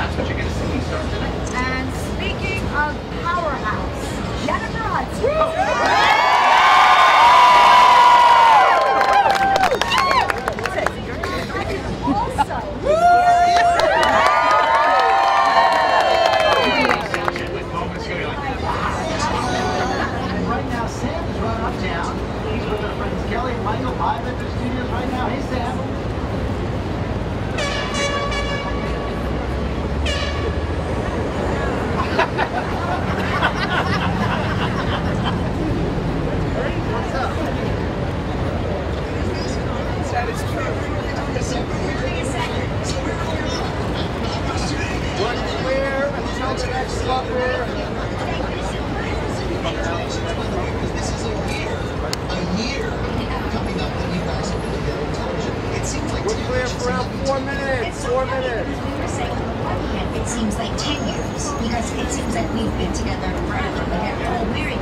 that's what you're going to see starting tonight. And speaking of powerhouse, Jennifer Hudson. It seems like 10 years, because it seems like we've been together forever. We have a whole married